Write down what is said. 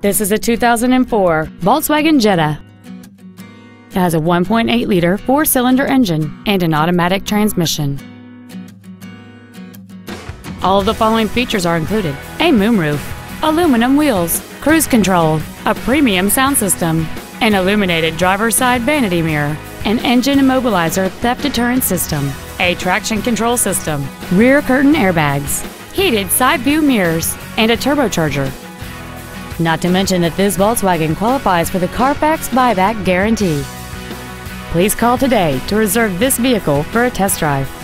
This is a 2004 Volkswagen Jetta. It has a 1.8-liter four-cylinder engine and an automatic transmission. All of the following features are included: a moonroof, aluminum wheels, cruise control, a premium sound system, an illuminated driver's side vanity mirror, an engine immobilizer theft deterrent system, a traction control system, rear curtain airbags, heated side view mirrors, and a turbocharger. Not to mention that this Volkswagen qualifies for the Carfax buyback guarantee. Please call today to reserve this vehicle for a test drive.